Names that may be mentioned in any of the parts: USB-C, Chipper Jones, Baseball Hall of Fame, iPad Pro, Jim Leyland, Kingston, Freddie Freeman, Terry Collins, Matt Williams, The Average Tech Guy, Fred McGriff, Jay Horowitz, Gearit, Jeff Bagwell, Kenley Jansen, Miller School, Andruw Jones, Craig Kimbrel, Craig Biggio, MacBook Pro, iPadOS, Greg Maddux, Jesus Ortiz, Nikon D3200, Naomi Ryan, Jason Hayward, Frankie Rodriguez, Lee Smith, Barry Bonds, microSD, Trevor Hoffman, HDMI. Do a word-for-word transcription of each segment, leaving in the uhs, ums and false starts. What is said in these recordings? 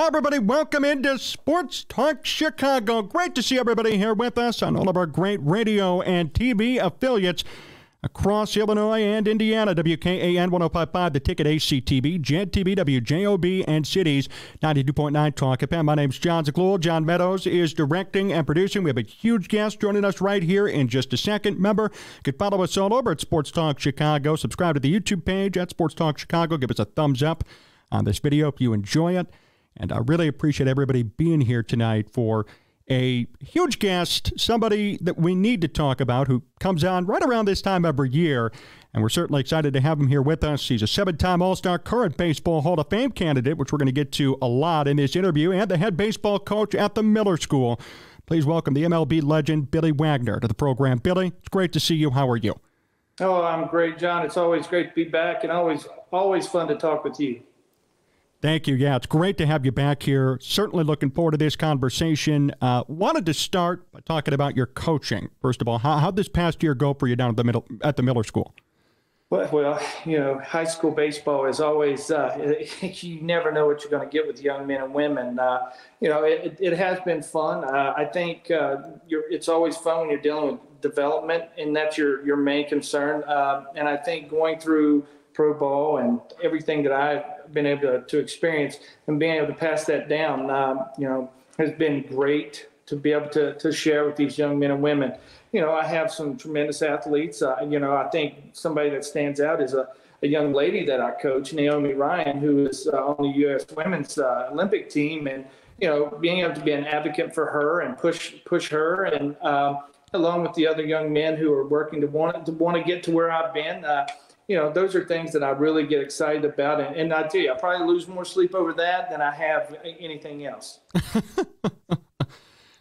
Hi, everybody. Welcome into Sports Talk Chicago. Great to see everybody here with us on all of our great radio and T V affiliates across Illinois and Indiana. W K A N one oh five point five, The Ticket, A C T V, J E D T V, W J O B, and Cities ninety-two point nine Talk F M. My name's John Zaghloul. John Meadows is directing and producing. We have a huge guest joining us right here in just a second. Remember, you can follow us all over at Sports Talk Chicago. Subscribe to the YouTube page at Sports Talk Chicago. Give us a thumbs up on this video if you enjoy it. And I really appreciate everybody being here tonight for a huge guest, somebody that we need to talk about who comes on right around this time every year, and we're certainly excited to have him here with us. He's a seven-time All-Star, current Baseball Hall of Fame candidate, which we're going to get to a lot in this interview, and the head baseball coach at the Miller School. Please welcome the M L B legend Billy Wagner to the program. Billy, it's great to see you. How are you? Oh, I'm great, John. It's always great to be back and always, always fun to talk with you. Thank you. Yeah, it's great to have you back here. Certainly looking forward to this conversation. Uh, wanted to start by talking about your coaching. First of all, how how'd this past year go for you down at the middle at the Miller School? Well, well, you know, high school baseball is always uh, you never know what you're going to get with young men and women. Uh, you know, it, it has been fun. Uh, I think uh, you're, it's always fun when you're dealing with development, and that's your your main concern. Uh, and I think going through pro ball and everything that I've been able to, to experience and being able to pass that down, um, you know, has been great to be able to, to share with these young men and women. You know, I have some tremendous athletes. Uh, you know, I think somebody that stands out is a, a young lady that I coach, Naomi Ryan, who is uh, on the U S women's uh, Olympic team. And, you know, being able to be an advocate for her and push, push her and um, along with the other young men who are working to want to want to get to where I've been, uh, you know, those are things that I really get excited about. And, and I tell you, I probably lose more sleep over that than I have anything else.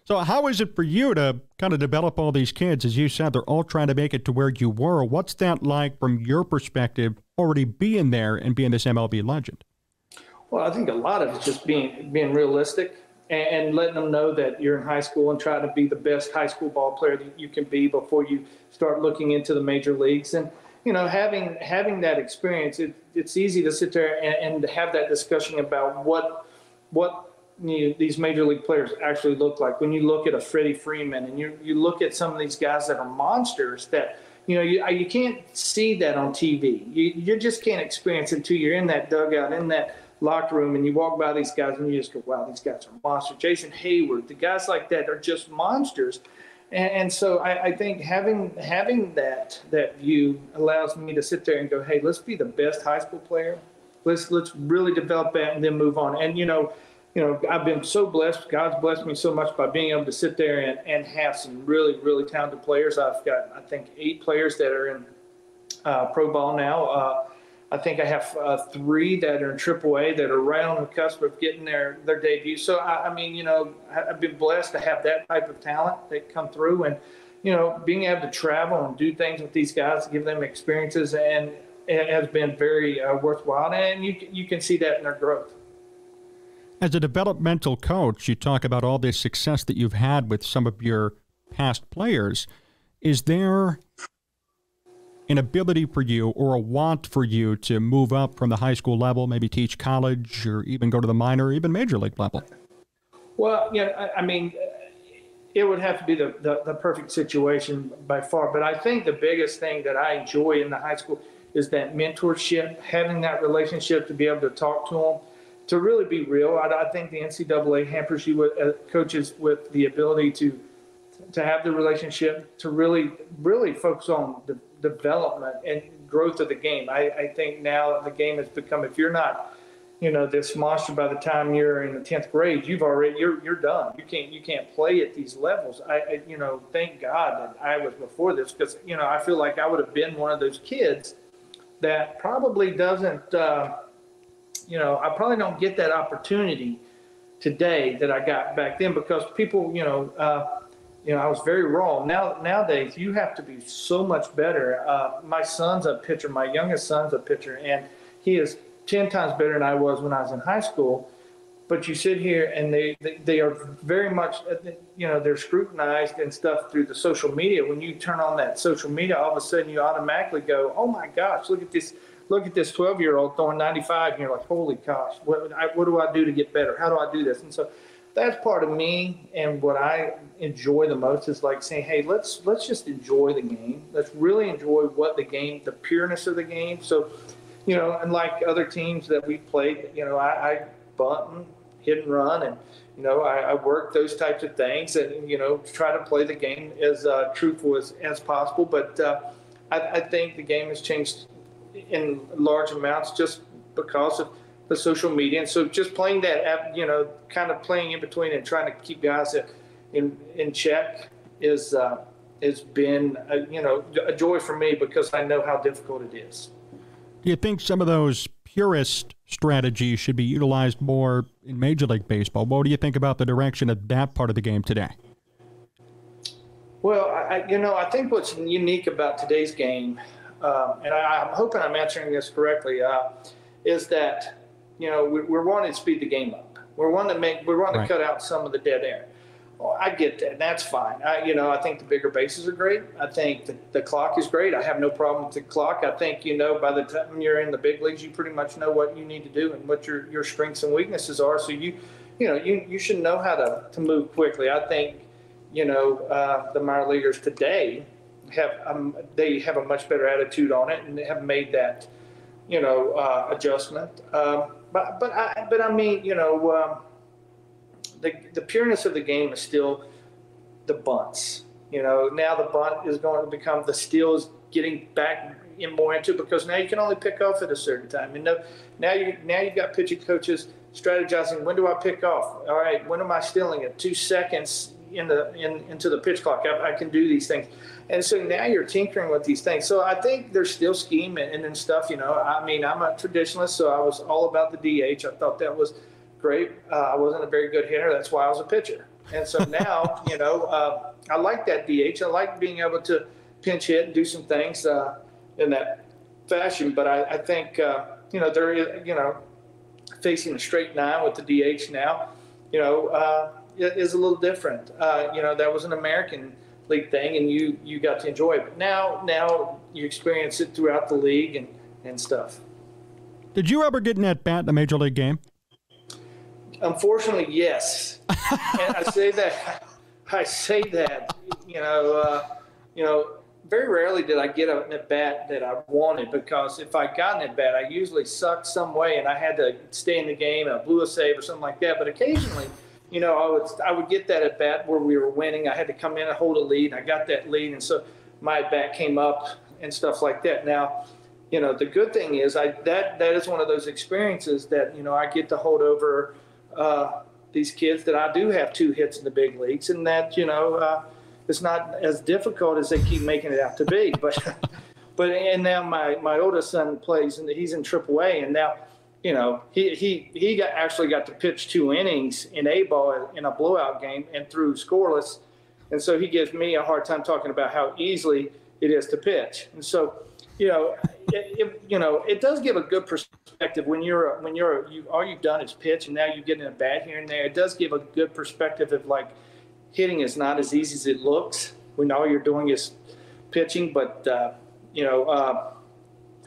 So how is it for you to kind of develop all these kids? As you said, they're all trying to make it to where you were. What's that like from your perspective, already being there and being this M L B legend? Well, I think a lot of it's just being, being realistic and, and letting them know that you're in high school and trying to be the best high school ball player that you can be before you start looking into the major leagues. And, you know, having having that experience, it, it's easy to sit there and, and have that discussion about what what you know, these major league players actually look like. When you look at a Freddie Freeman and you you look at some of these guys that are monsters that, you know, you, you can't see that on T V. You, you just can't experience it until you're in that dugout, in that locker room, and you walk by these guys and you just go, wow, these guys are monsters. Jason Hayward, the guys like that are just monsters. And, and so I, I think having having that that view allows me to sit there and go, hey, let's be the best high school player. Let's let's really develop that and then move on. And you know, you know, I've been so blessed. God's blessed me so much by being able to sit there and, and have some really really talented players. I've got I think eight players that are in uh, pro ball now. Uh, I think I have uh, three that are in triple A that are right on the cusp of getting their, their debut. So, I, I mean, you know, I've been blessed to have that type of talent that come through. And, you know, being able to travel and do things with these guys, give them experiences, and it has been very uh, worthwhile. And you, you can see that in their growth. As a developmental coach, you talk about all this success that you've had with some of your past players. Is there an ability for you or a want for you to move up from the high school level, maybe teach college or even go to the minor, even major league level? Well, yeah, you know, I, I mean, it would have to be the, the, the perfect situation by far. But I think the biggest thing that I enjoy in the high school is that mentorship, having that relationship to be able to talk to them, to really be real. I, I think the N C double A hampers you with uh, coaches with the ability to to have the relationship, to really, really focus on the development and growth of the game. I, I think now the game has become, if you're not, you know, this monster by the time you're in the tenth grade, you've already, you're, you're done. You can't, you can't play at these levels. I, I you know, thank God that I was before this, because, you know, I feel like I would have been one of those kids that probably doesn't, uh, you know, I probably don't get that opportunity today that I got back then, because people, you know, uh, You know, I was very raw. Now, nowadays, you have to be so much better. Uh, my son's a pitcher. My youngest son's a pitcher, and he is ten times better than I was when I was in high school. but you sit here and they, they, they are very much, you know, they're scrutinized and stuff through the social media. When you turn on that social media, all of a sudden you automatically go, oh my gosh, look at this, look at this twelve year old throwing ninety-five. And you're like, holy gosh, what, I, what do I do to get better? How do I do this? And so that's part of me. And what I enjoy the most is like saying, hey, let's, let's just enjoy the game. Let's really enjoy what the game, the pureness of the game. So, you know, unlike other teams that we've played, you know, I, I bunt and hit and run, and you know, I, I work those types of things, and you know, try to play the game as uh, truthful as, as possible. But uh, I, I think the game has changed in large amounts just because of the social media, and so just playing that, you know, kind of playing in between and trying to keep guys in in check is uh, has been a, you know, a joy for me because I know how difficult it is. Do you think some of those purist strategies should be utilized more in Major League Baseball? What do you think about the direction of that part of the game today? Well, I, you know, I think what's unique about today's game, um, and I, I'm hoping I'm answering this correctly, uh, is that, you know, we, we're wanting to speed the game up. We're wanting to make, we're wanting right. to cut out some of the dead air. Well, I get that, and that's fine. I, you know, I think the bigger bases are great. I think the, the clock is great. I have no problem with the clock. I think, you know, by the time you're in the big leagues, you pretty much know what you need to do and what your, your strengths and weaknesses are. So, you you know, you, you should know how to, to move quickly. I think, you know, uh, the minor leaguers today have um, they have a much better attitude on it, and they have made that, you know, uh, adjustment. Um, but, but, I, but, I mean, you know, um, The, the pureness of the game is still the bunts. You know, now the bunt is going to become the steals, getting back in more into it, because now you can only pick off at a certain time. And no, now you now you've got pitching coaches strategizing. When do I pick off? All right, when am I stealing it? Two seconds in the in into the pitch clock. I, I can do these things. And so now you're tinkering with these things. So I think there's still scheme and, and, and stuff. You know, I mean, I'm a traditionalist, so I was all about the D H. I thought that was great. Uh, I wasn't a very good hitter. That's why I was a pitcher. And so now, you know, uh, I like that D H. I like being able to pinch hit and do some things uh, in that fashion. But I, I think, uh, you know, there is, you know, facing a straight nine with the D H now, you know, uh, is a little different. Uh, you know, that was an American League thing, and you, you got to enjoy it. But now, now you experience it throughout the league and, and stuff. Did you ever get an at-bat in a Major League game? Unfortunately, yes. And I say that, I say that, you know, uh, you know, very rarely did I get an at bat that I wanted, because if I got an at bat, I usually sucked some way, and I had to stay in the game, and I blew a save or something like that. But occasionally, you know, I would I would get that at bat where we were winning. I had to come in and hold a lead, and I got that lead, and so my at bat came up and stuff like that. Now, you know, the good thing is I that that is one of those experiences that, you know, I get to hold over uh these kids that I do have two hits in the big leagues, and that, you know, uh it's not as difficult as they keep making it out to be. But but and now my my oldest son plays, and he's in triple A, and now, you know, he he he got actually got to pitch two innings in A ball in a blowout game and threw scoreless, and so he gives me a hard time talking about how easily it is to pitch. And so, you know, it, it, you know, it does give a good perspective when you're when you're you all you've done is pitch, and now you're getting a bat here and there. It does give a good perspective of like hitting is not as easy as it looks when all you're doing is pitching. But uh, you know, uh,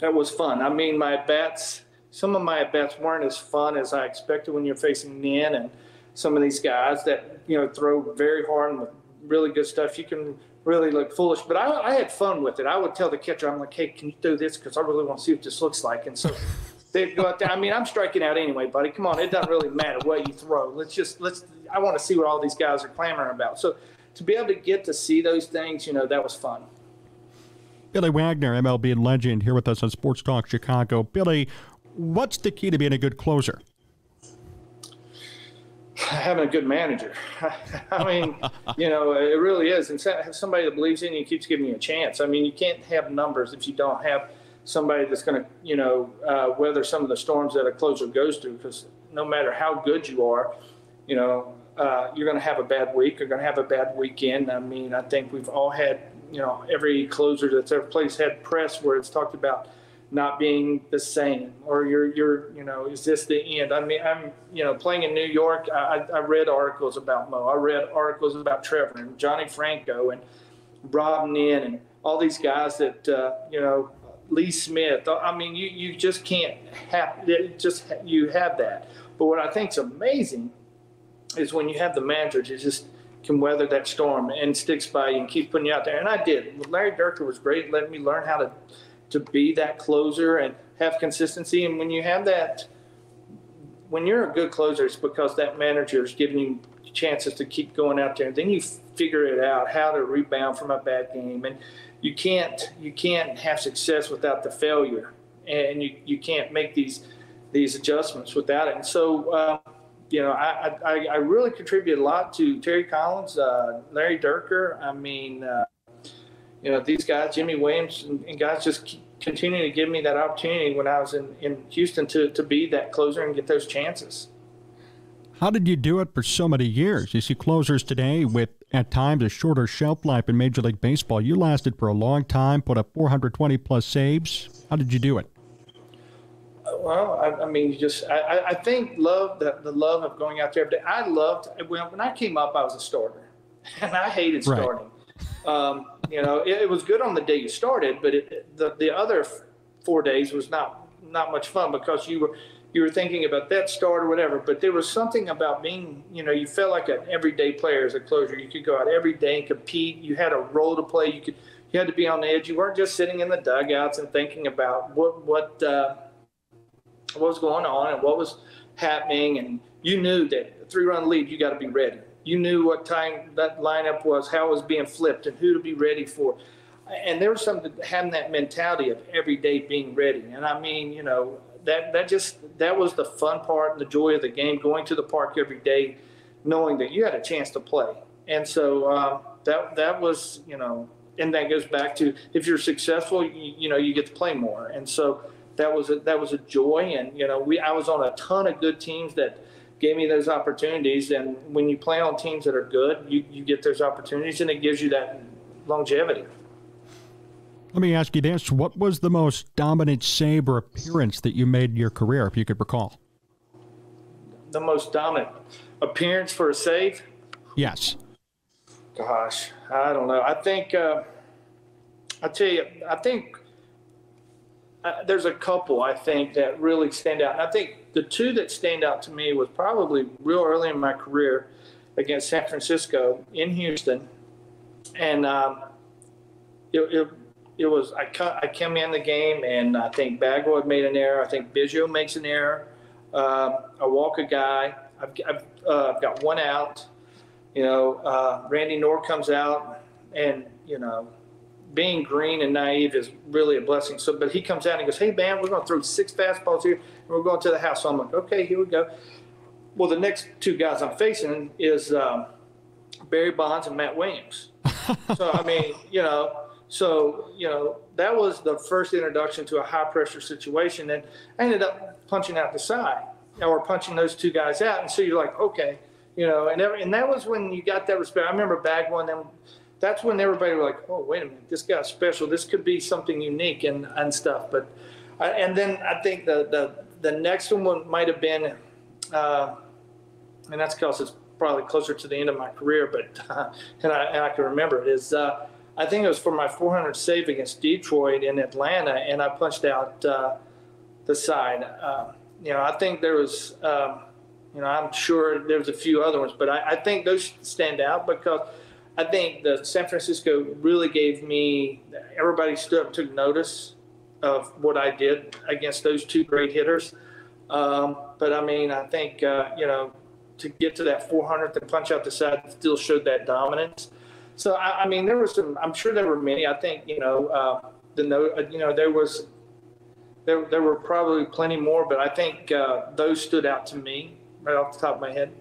that was fun. I mean, my at bats, some of my at bats weren't as fun as I expected when you're facing men and some of these guys that, you know, throw very hard and with really good stuff. You can really look foolish, but I, I had fun with it. I would tell the catcher, I'm like, hey, can you do this? Because I really want to see what this looks like. And so they'd go out there. I mean, I'm striking out anyway, buddy. Come on, it doesn't really matter what you throw. Let's just, let's, I want to see what all these guys are clamoring about. So to be able to get to see those things, you know, that was fun. Billy Wagner, M L B legend, here with us on Sports Talk Chicago. Billy, what's the key to being a good closer? Having a good manager. I mean, you know, it really is. And have somebody that believes in you, keeps giving you a chance. I mean, you can't have numbers if you don't have somebody that's going to, you know, uh, weather some of the storms that a closer goes through. Because no matter how good you are, you know, uh, you're going to have a bad week. You're going to have a bad weekend. I mean, I think we've all had, you know, every closer that's ever played had press where it's talked about, not being the same, or you're, you're, you know, is this the end? I mean, I'm, you know, playing in New York, I, I read articles about Mo. I read articles about Trevor and Johnny Franco and Rob Nin and all these guys that, uh, you know, Lee Smith. I mean, you, you just can't have, just you have that. But what I think's amazing is when you have the manager that just can weather that storm and sticks by you and keeps putting you out there. And I did. Larry Dierker was great at letting me learn how to, to be that closer and have consistency. And when you have that, when you're a good closer, it's because that manager is giving you chances to keep going out there. And then you figure it out how to rebound from a bad game. And you can't, you can't have success without the failure. And you, you can't make these, these adjustments without it. And so, uh, you know, I, I, I really contribute a lot to Terry Collins, uh, Larry Dierker. I mean, uh, you know, these guys, Jimmy Williams, and, and guys just continuing to give me that opportunity when I was in, in Houston to, to be that closer and get those chances. How did you do it for so many years? You see closers today with, at times, a shorter shelf life in Major League Baseball. You lasted for a long time, put up four hundred twenty plus saves. How did you do it? Well, I, I mean, just I, I think love, the, the love of going out there every day. I loved, when, when I came up, I was a starter, and I hated starting. Right. Um, you know, it, it was good on the day you started, but it, the the other four days was not not much fun because you were you were thinking about that start or whatever. But there was something about being, you know, you felt like an everyday player as a closer. You could go out every day and compete. You had a role to play. You could you had to be on the edge. You weren't just sitting in the dugouts and thinking about what what uh, what was going on and what was happening. And you knew that a three-run lead, you got to be ready. You knew what time that lineup was, how it was being flipped, and who to be ready for. And there was something having that mentality of every day being ready. And I mean, you know, that that just that was the fun part and the joy of the game, going to the park every day, knowing that you had a chance to play. And so uh, that that was, you know, and that goes back to if you're successful, you, you know, you get to play more. And so that was a, that was a joy. And you know, we I was on a ton of good teams that gave me those opportunities, and when you play on teams that are good, you, you get those opportunities, and it gives you that longevity. Let me ask you this. What was the most dominant save or appearance that you made in your career, if you could recall? The most dominant appearance for a save? Yes. Gosh, I don't know. I think, uh, I'll tell you, I think uh, there's a couple, I think, that really stand out. And I think the two that stand out to me was probably real early in my career against San Francisco in Houston. And um, it, it, it was, I, I came in the game, and I think Bagwell had made an error. I think Biggio makes an error. Um, I walk a guy. I've, I've, uh, I've got one out. You know, uh, Randy Knorr comes out, and, you know, being green and naive is really a blessing. So, but he comes out and goes, "Hey, man, we're going to throw six fastballs here, and we're going to the house." So I'm like, "Okay, here we go." Well, the next two guys I'm facing is um, Barry Bonds and Matt Williams. So I mean, you know, so you know, that was the first introduction to a high-pressure situation, and I ended up punching out the side, or punching those two guys out. And so you're like, okay, you know, and every, and that was when you got that respect. I remember Bagwell and them. That's when everybody was like, "Oh, wait a minute, this guy's special. This could be something unique and, and stuff." But, I, and then I think the the, the next one might have been, uh, and that's because it's probably closer to the end of my career, but uh, and, I, and I can remember it is. Uh, I think it was for my four hundredth save against Detroit in Atlanta, and I punched out uh, the side. Uh, you know, I think there was, um, you know, I'm sure there's a few other ones, but I, I think those stand out because I think the San Francisco really gave me, everybody stood up, took notice of what I did against those two great hitters. Um, but I mean, I think, uh, you know, to get to that four hundredth and punch out the side still showed that dominance. So, I, I mean, there were some, I'm sure there were many. I think, you know, uh, the no, you know, there was, there, there were probably plenty more, but I think uh, those stood out to me right off the top of my head.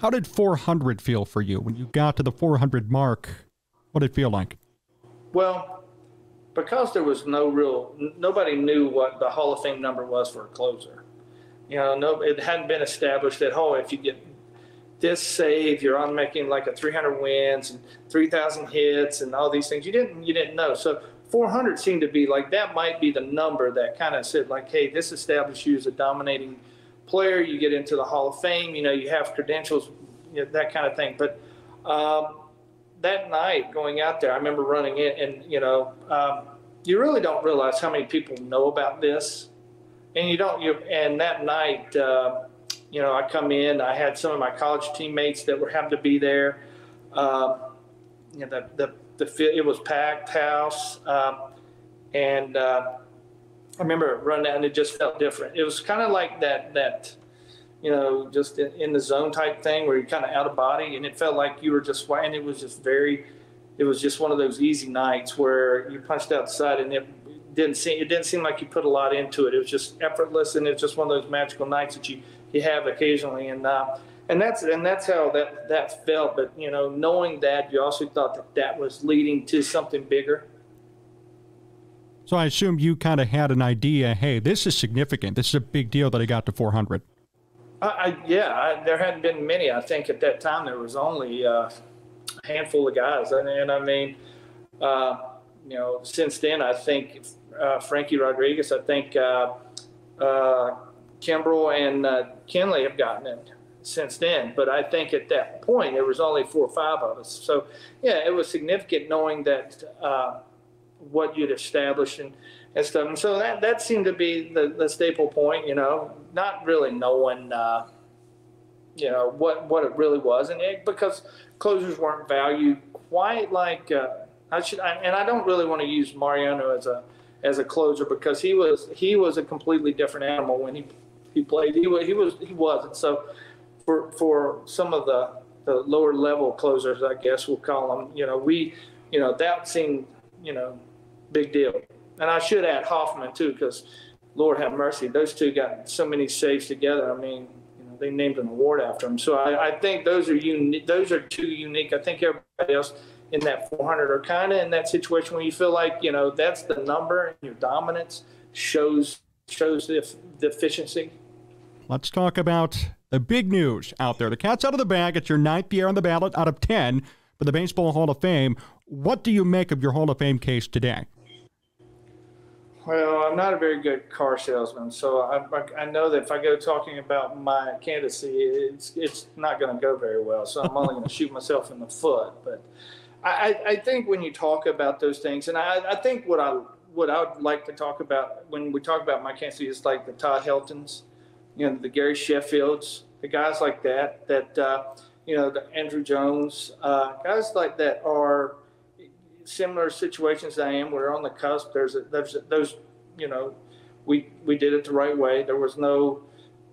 How did four hundred feel for you? When you got to the four hundred mark, what did it feel like? Well, because there was no real, nobody knew what the Hall of Fame number was for a closer. You know, no, it hadn't been established at all. If you get this save, you're on making like a three hundred wins and three thousand hits and all these things. You didn't, you didn't know. So four hundred seemed to be like that might be the number that kind of said like, hey, this established you as a dominating player. You get into the Hall of Fame, you know, you have credentials, you know, that kind of thing. But um, that night going out there, I remember running in and, you know, um, you really don't realize how many people know about this. And you don't, you, and that night, uh, you know, I come in, I had some of my college teammates that were having to be there. Um, you know, the, the, The it was packed house, um, and uh, I remember running out, and it just felt different. It was kind of like that, that you know, just in, in the zone type thing where you're kind of out of body, and it felt like you were just, and it was just very, it was just one of those easy nights where you punched outside, and it didn't seem, it didn't seem like you put a lot into it. It was just effortless, and it's just one of those magical nights that you you have occasionally, and. Uh, And that's and that's how that that felt. But you know, knowing that, you also thought that that was leading to something bigger. So I assume you kind of had an idea. Hey, this is significant. This is a big deal that I got to four hundred. I, I, yeah, I, there hadn't been many. I think at that time there was only uh, a handful of guys. And, and I mean, uh, you know, since then I think uh, Frankie Rodriguez, I think uh, uh, Kimbrel and uh, Kenley have gotten it since then, but I think at that point there was only four or five of us. So yeah, it was significant knowing that uh, what you'd established and, and stuff. And so that, that seemed to be the, the staple point, you know, not really knowing, uh, you know, what, what it really was. And it, because closers weren't valued quite like, uh, I should, I, and I don't really want to use Mariano as a, as a closer because he was, he was a completely different animal when he, he played, he, he was, he wasn't. So, For, for some of the, the lower level closers, I guess we'll call them, you know, we, you know, that seemed, you know, big deal. And I should add Hoffman too, because Lord have mercy, those two got so many saves together. I mean, you know, they named an award after them. So I, I think those are unique. Those are two unique. I think everybody else in that four hundred are kind of in that situation where you feel like, you know, that's the number and your dominance shows, shows the, the efficiency. Let's talk about the big news out there. The cat's out of the bag. It's your ninth year on the ballot out of ten for the Baseball Hall of Fame. What do you make of your Hall of Fame case today? Well, I'm not a very good car salesman, so I, I know that if I go talking about my candidacy, it's, it's not going to go very well, so I'm only going to shoot myself in the foot. But I, I think when you talk about those things, and I, I think what I, what I would like to talk about when we talk about my candidacy is like the Todd Heltons, you know, the Gary Sheffields, the guys like that, that, uh, you know, the Andruw Jones, uh, guys like that are similar situations I am. We're on the cusp. There's, a, there's a, those, you know, we, we did it the right way. There was no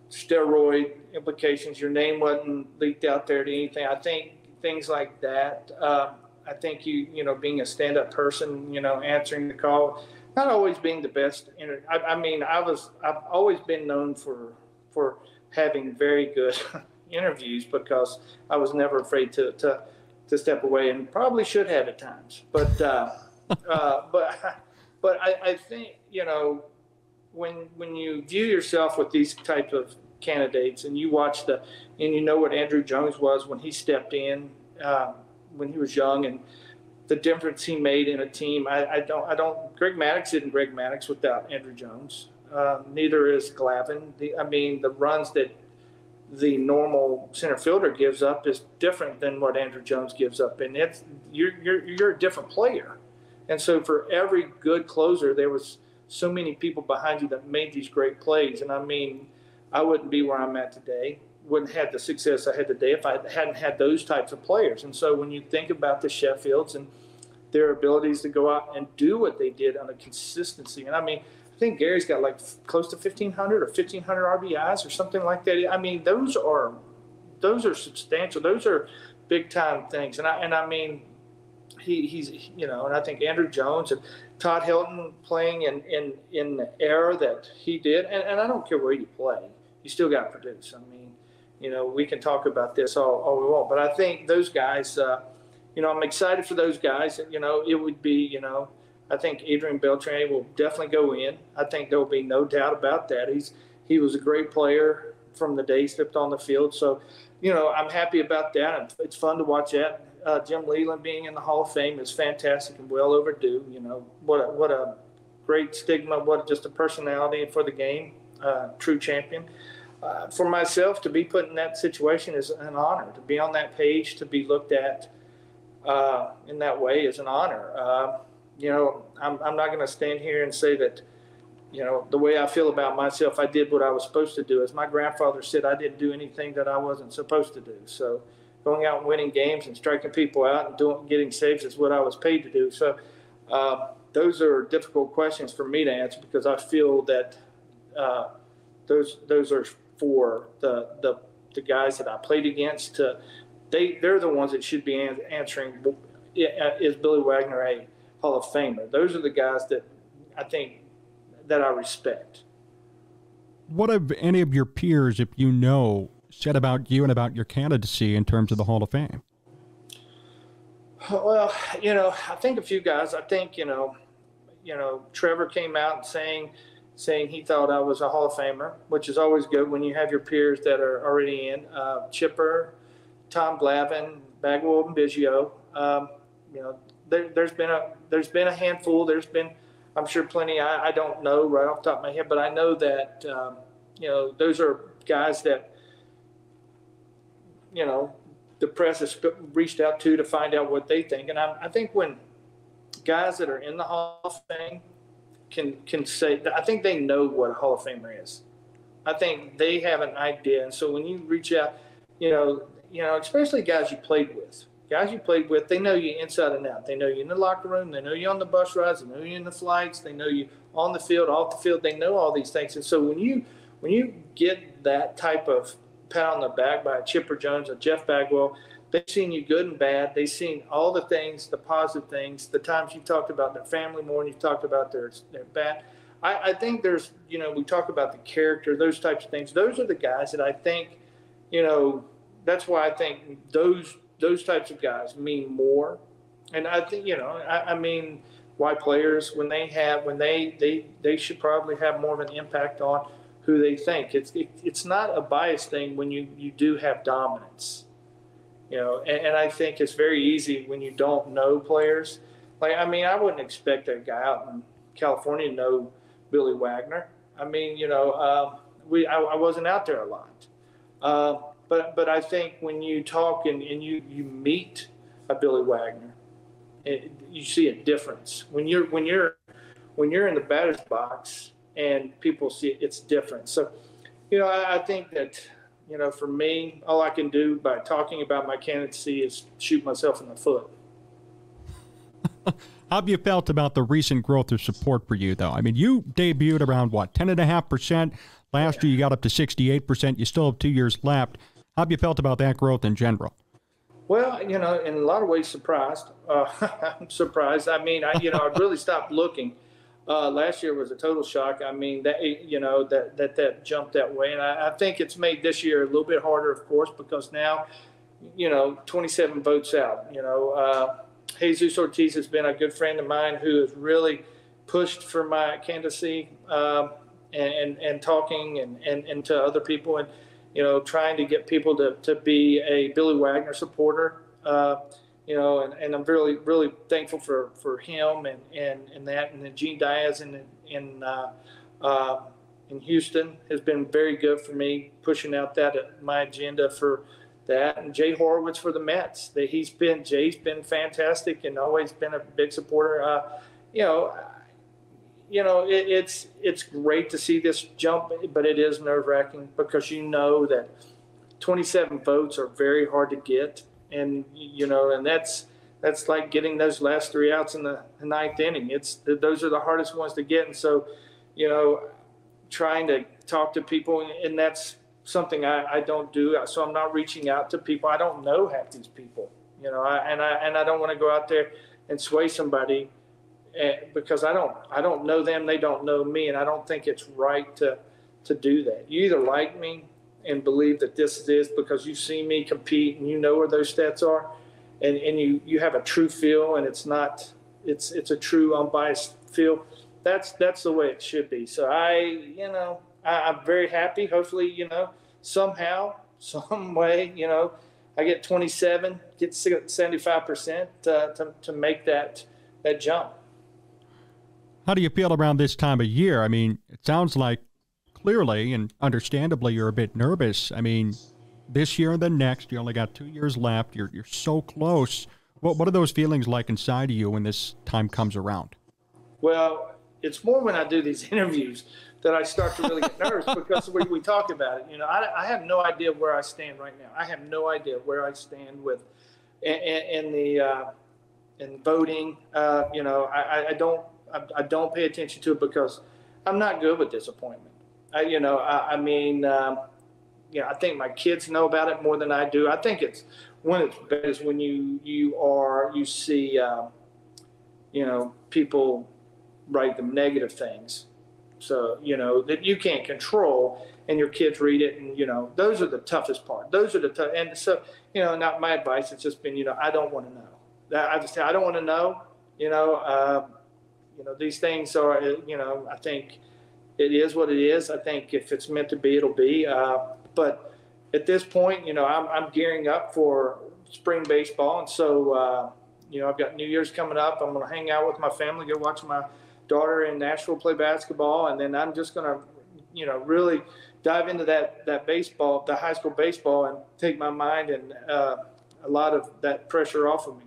steroid implications. Your name wasn't leaked out there to anything. I think things like that. Uh, I think you, you know, being a stand-up person, you know, answering the call, not always being the best. I, I mean, I was, I've always been known for, for having very good interviews because I was never afraid to, to, to step away and probably should have at times. But, uh, uh, but, but I, I think, you know, when, when you view yourself with these types of candidates and you watch the, and you know what Andruw Jones was when he stepped in, uh, when he was young and the difference he made in a team. I, I don't, I don't, Greg Maddux isn't Greg Maddux without Andruw Jones. Uh, neither is Glavine. The, I mean, the runs that the normal center fielder gives up is different than what Andruw Jones gives up, and it's you're you're you're a different player. And so, for every good closer, there was so many people behind you that made these great plays. And I mean, I wouldn't be where I'm at today. Wouldn't have the success I had today if I hadn't had those types of players. And so, when you think about the Sheffields and their abilities to go out and do what they did on a consistency, and I mean. I think Gary's got like close to fifteen hundred or fifteen hundred R B Is or something like that. I mean, those are those are substantial. Those are big time things. And I and I mean, he he's you know, and I think Andruw Jones and Todd Helton playing in in in the era that he did. And, and I don't care where you play, you still got to produce. I mean, you know, we can talk about this all, all we want, but I think those guys, uh, you know, I'm excited for those guys. You know, it would be you know. I think Adrian Beltre will definitely go in. I think there will be no doubt about that. He's he was a great player from the day he stepped on the field. So, you know, I'm happy about that. It's fun to watch that. uh, Jim Leyland being in the Hall of Fame is fantastic and well overdue. You know, what a, what a great stigma, what just a personality for the game, uh, true champion. Uh, for myself to be put in that situation is an honor. To be on that page, to be looked at uh, in that way is an honor. Uh, you know, I'm, I'm not going to stand here and say that, you know, the way I feel about myself, I did what I was supposed to do. As my grandfather said, I didn't do anything that I wasn't supposed to do. So going out and winning games and striking people out and doing, getting saves is what I was paid to do. So uh, those are difficult questions for me to answer, because I feel that uh, those those are for the, the the guys that I played against. To, they, they're the ones that should be answering, is Billy Wagner a Hall of Famer? Those are the guys that I think that I respect. What have any of your peers, if you know, said about you and about your candidacy in terms of the Hall of Fame? Well, you know, I think a few guys. I think, you know, you know, Trevor came out saying, saying he thought I was a Hall of Famer, which is always good when you have your peers that are already in. Uh, Chipper, Tom Glavine, Bagwell, and Biggio. Um, you know, there, there's been a there's been a handful. There's been, I'm sure, plenty. I, I don't know right off the top of my head, but I know that um, you know, those are guys that, you know, the press has reached out to to find out what they think. And I, I think when guys that are in the Hall of Fame can can say, I think they know what a Hall of Famer is. I think they have an idea. And so when you reach out, you know, you know, especially guys you played with, guys you played with, they know you inside and out. They know you in the locker room. They know you on the bus rides. They know you in the flights. They know you on the field, off the field. They know all these things. And so when you when you get that type of pat on the back by a Chipper Jones or Jeff Bagwell, they've seen you good and bad. They've seen all the things, the positive things, the times you talked about their family more and you talked about their, their bad. I, I think there's, you know, we talk about the character, those types of things. Those are the guys that I think, you know, that's why I think those those types of guys mean more. And I think, you know, I, I mean, why players, when they have, when they, they, they should probably have more of an impact on who they think. It's it, it's not a biased thing when you, you do have dominance. You know, and, and I think it's very easy when you don't know players. Like, I mean, I wouldn't expect a guy out in California to know Billy Wagner. I mean, you know, uh, we I, I wasn't out there a lot. Uh, but but I think when you talk and, and you, you meet a Billy Wagner, it, you see a difference. When you're when you're when you're in the batter's box and people see it, it's different. So, you know, I, I think that, you know, for me, all I can do by talking about my candidacy is shoot myself in the foot. How have you felt about the recent growth of support for you, though? I mean, you debuted around, what, ten point five percent? Last yeah. year you got up to sixty-eight percent. You still have two years left. How have you felt about that growth in general? Well, you know, in a lot of ways, surprised. Uh, I'm surprised. I mean, I, you know, I really stopped looking. Uh, last year was a total shock. I mean, that you know that that that jumped that way, and I, I think it's made this year a little bit harder, of course, because now, you know, twenty-seven votes out. You know, uh, Jesus Ortiz has been a good friend of mine who has really pushed for my candidacy, um, and, and and talking and, and and to other people, and you know, trying to get people to to be a Billy Wagner supporter. Uh, You know, and, and I'm really, really thankful for, for him and, and, and that. And then Gene Diaz in in uh, uh, in Houston has been very good for me, pushing out that uh, my agenda for that. And Jay Horowitz for the Mets, that he's been Jay's been fantastic and always been a big supporter. Uh, you know, you know it, it's it's great to see this jump, but it is nerve wracking because you know that twenty-seven votes are very hard to get. And, you know, and that's that's like getting those last three outs in the ninth inning. It's those are the hardest ones to get. And so, you know, trying to talk to people, and that's something I, I don't do. So I'm not reaching out to people. I don't know half these people, you know, I, and I and I don't want to go out there and sway somebody because I don't I don't know them. They don't know me. And I don't think it's right to to do that. You either like me and believe that this is because you've seen me compete and you know where those stats are, and, and you, you have a true feel, and it's not it's it's a true unbiased feel. That's that's the way it should be. So I you know I, I'm very happy. Hopefully you know somehow some way you know I get twenty-seven get seventy-five percent uh, to, to make that, that jump. How do you feel around this time of year? I mean, it sounds like clearly and understandably you're a bit nervous. I mean, this year and the next, you only got two years left. You're, you're so close. What, what are those feelings like inside of you when this time comes around? Well, it's more when I do these interviews that I start to really get nervous because we, we talk about it. You know, I, I have no idea where I stand right now. I have no idea where I stand with in, in, in the uh, in voting. Uh, you know, I, I don't I, I don't pay attention to it because I'm not good with disappointment. I, you know, I, I mean, um, you know, I think my kids know about it more than I do. I think it's one of the best when you you are you see, um, you know, people write them negative things. So, you know, that you can't control and your kids read it. And, you know, those are the toughest part. Those are the tough. And so, you know, not my advice. It's just been, you know, I don't want to know. I just I don't want to know, you know, uh, you know, these things are, you know, I think it is what it is. I think if it's meant to be, it'll be. Uh, but at this point, you know, I'm, I'm gearing up for spring baseball. And so, uh, you know, I've got New Year's coming up. I'm going to hang out with my family, go watch my daughter in Nashville play basketball, and then I'm just gonna, you know, really dive into that that baseball, the high school baseball, and take my mind and uh, a lot of that pressure off of me.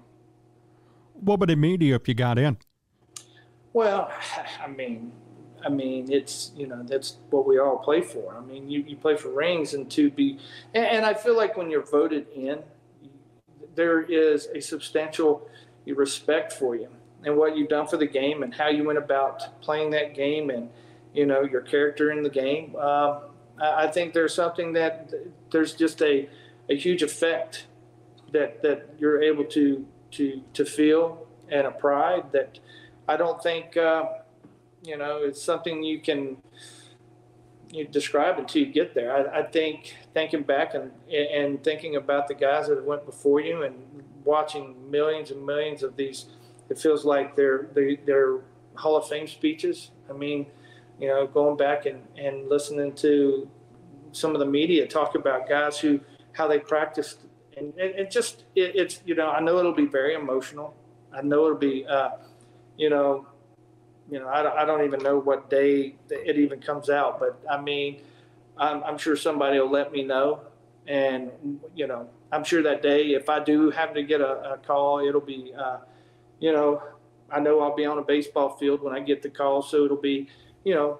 What would it mean to you if you got in? Well, I mean, I mean, it's, you know, that's what we all play for. I mean, you, you play for rings and to be, and, and I feel like when you're voted in, there is a substantial respect for you and what you've done for the game and how you went about playing that game and, you know, your character in the game. Uh, I think there's something that there's just a, a huge effect that, that you're able to, to, to feel, and a pride that I don't think, uh, you know, it's something you can you describe until you get there. I, I think thinking back and, and thinking about the guys that went before you and watching millions and millions of these, it feels like they're, they, they're Hall of Fame speeches. I mean, you know, going back and, and listening to some of the media talk about guys who, how they practiced. And it, it just, it, it's, you know, I know it'll be very emotional. I know it'll be, uh, you know, you know, I, I don't even know what day it even comes out. But, I mean, I'm, I'm sure somebody will let me know. And, you know, I'm sure that day, if I do happen to get a, a call, it'll be uh, – you know, I know I'll be on a baseball field when I get the call, so it'll be, you know,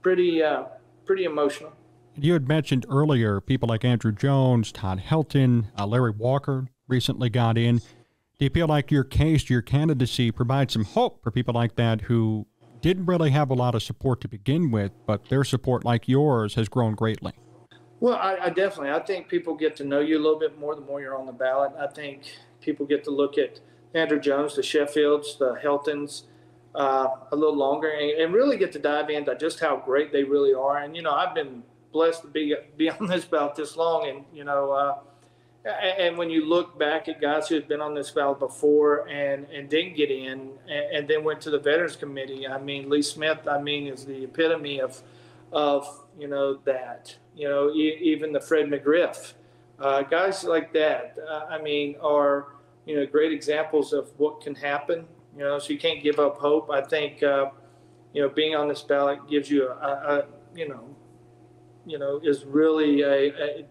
pretty uh, pretty emotional. You had mentioned earlier people like Andruw Jones, Todd Helton, uh, Larry Walker recently got in. Do you feel like your case, your candidacy provides some hope for people like that who didn't really have a lot of support to begin with, but their support like yours has grown greatly? Well, I, I definitely. I think people get to know you a little bit more the more you're on the ballot. I think people get to look at Andruw Jones, the Sheffields, the Heltons, uh, a little longer, and, and really get to dive into just how great they really are. And, you know, I've been blessed to be, be on this ballot this long. And, you know, uh, and, and when you look back at guys who had been on this ballot before and, and didn't get in and, and then went to the Veterans Committee, I mean, Lee Smith, I mean, is the epitome of, of you know, that. You know, e even the Fred McGriff. Uh, guys like that, uh, I mean, are – you know, great examples of what can happen, you know, so you can't give up hope. I think, uh, you know, being on this ballot gives you a, a you know, you know, is really a, a,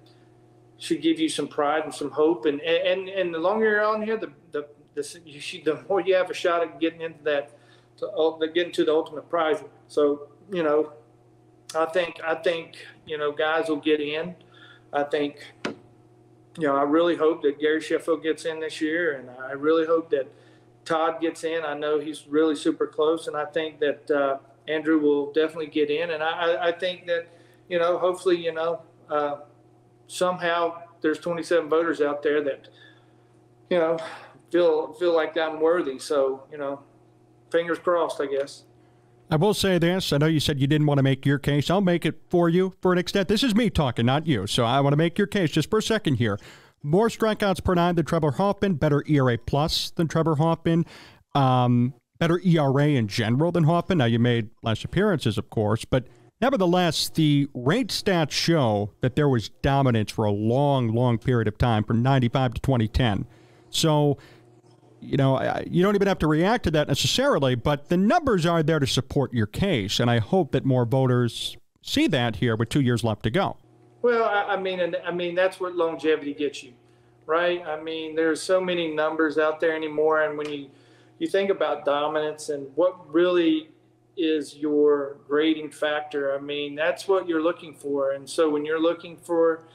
should give you some pride and some hope. And, and, and the longer you're on here, the, the, the, you should, the more you have a shot at getting into that, to, getting to the ultimate prize. So, you know, I think, I think, you know, guys will get in. I think, you know, I really hope that Gary Sheffield gets in this year, and I really hope that Todd gets in. I know he's really super close, and I think that uh, Andruw will definitely get in. And I, I think that, you know, hopefully, you know, uh, somehow there's twenty-seven voters out there that, you know, feel feel like I'm worthy. So, you know, fingers crossed, I guess. I will say this. I know you said you didn't want to make your case. I'll make it for you for an extent. This is me talking, not you. So I want to make your case just for a second here. More strikeouts per nine than Trevor Hoffman, better E R A plus than Trevor Hoffman, um, better E R A in general than Hoffman. Now, you made less appearances, of course, but nevertheless, the rate stats show that there was dominance for a long, long period of time from ninety-five to twenty ten. So, you know, you don't even have to react to that necessarily, but the numbers are there to support your case, and I hope that more voters see that here with two years left to go. Well, I, I mean, and I mean that's what longevity gets you, right? I mean, there's so many numbers out there anymore, and when you you think about dominance and what really is your grading factor, I mean, that's what you're looking for. And so when you're looking for,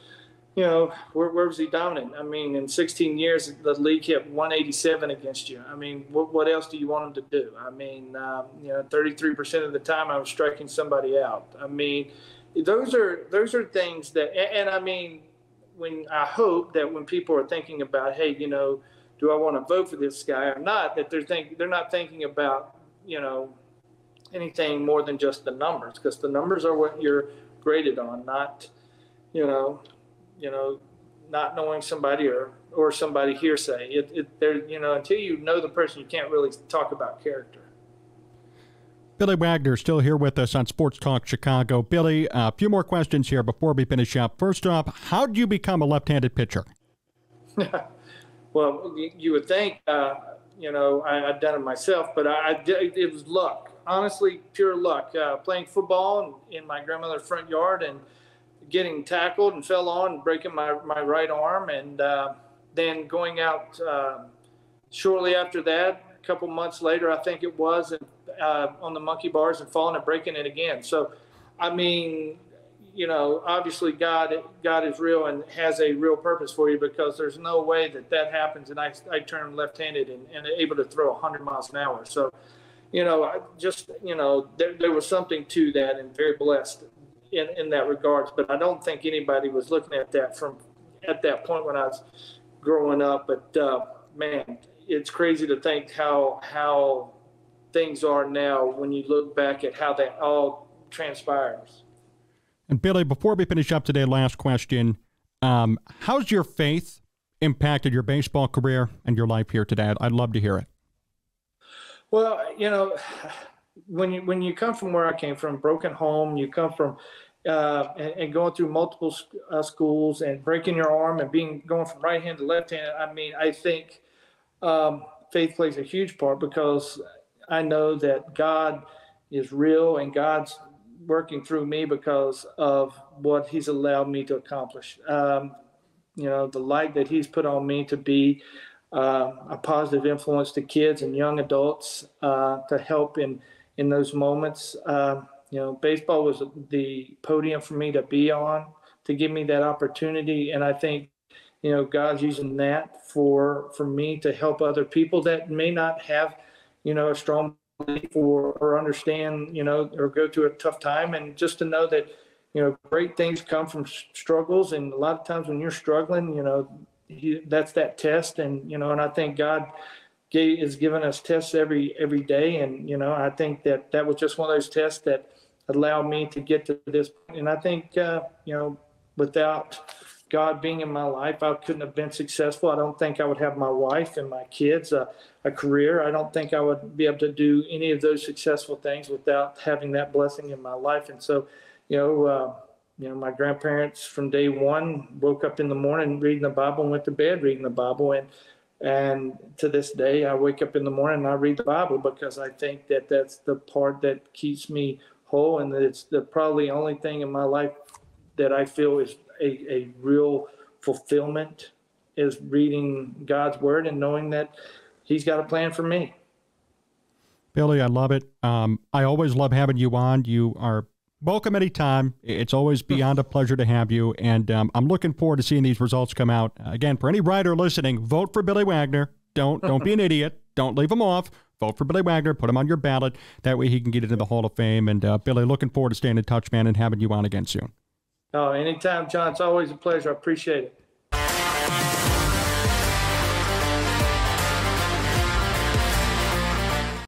you know, where, where was he dominant? I mean, in sixteen years, the league hit one eighty-seven against you. I mean, what, what else do you want him to do? I mean, um, you know, thirty-three percent of the time I was striking somebody out. I mean, those are those are things that, and, and I mean, when I hope that when people are thinking about, hey, you know, do I want to vote for this guy or not, that they're think they're not thinking about, you know, anything more than just the numbers, because the numbers are what you're graded on, not, you know, you know, not knowing somebody or or somebody hearsay. It, it there, you know, until you know the person, you can't really talk about character. Billy Wagner still here with us on Sports Talk Chicago. Billy, a few more questions here before we finish up. First off, how do you become a left-handed pitcher? Well, you would think, uh, you know, I, I've done it myself, but I, I did, it was luck. Honestly, pure luck. Uh, playing football in, in my grandmother's front yard and getting tackled and fell on and breaking my, my right arm. And uh, then going out uh, shortly after that, a couple months later, I think it was, and, uh, on the monkey bars and falling and breaking it again. So, I mean, you know, obviously God, God is real and has a real purpose for you, because there's no way that that happens. And I, I turned left-handed and, and able to throw one hundred miles an hour. So, you know, I just, you know, there, there was something to that, and very blessed in, in that regards. But I don't think anybody was looking at that from at that point when I was growing up. But uh, man, it's crazy to think how, how things are now when you look back at how that all transpires. And Billy, before we finish up today, last question. Um, how's your faith impacted your baseball career and your life here today? I'd, I'd love to hear it. Well, you know, when you, when you come from where I came from, broken home, you come from uh, and, and going through multiple sc uh, schools and breaking your arm and being going from right hand to left hand, I mean, I think um, faith plays a huge part, because I know that God is real and God's working through me because of what he's allowed me to accomplish. Um, you know, the light that he's put on me to be uh, a positive influence to kids and young adults, uh, to help in, in those moments. Uh, you know, baseball was the podium for me to be on, to give me that opportunity. And I think, you know, God's using that for, for me to help other people that may not have, you know, a strong belief or, or understand, you know, or go through a tough time. And just to know that, you know, great things come from struggles. And a lot of times when you're struggling, you know, he, that's that test. And, you know, and I think God gave, is giving us tests every, every day. And, you know, I think that that was just one of those tests that allowed me to get to this point. And I think, uh, you know, without God being in my life, I couldn't have been successful. I don't think I would have my wife and my kids, uh, a career. I don't think I would be able to do any of those successful things without having that blessing in my life. And so, you know, uh, you know, my grandparents from day one woke up in the morning reading the Bible and went to bed reading the Bible. And, and to this day, I wake up in the morning and I read the Bible, because I think that that's the part that keeps me whole. And that it's the probably only thing in my life that I feel is A, a real fulfillment, is reading God's word and knowing that he's got a plan for me. Billy, I love it. Um, I always love having you on. You are welcome anytime. It's always beyond a pleasure to have you. And um, I'm looking forward to seeing these results come out. Again, for any writer listening, vote for Billy Wagner. Don't, don't be an idiot. Don't leave him off. Vote for Billy Wagner. Put him on your ballot. That way he can get into the Hall of Fame. And uh, Billy, looking forward to staying in touch, man, and having you on again soon. Oh, anytime, John. It's always a pleasure. I appreciate it.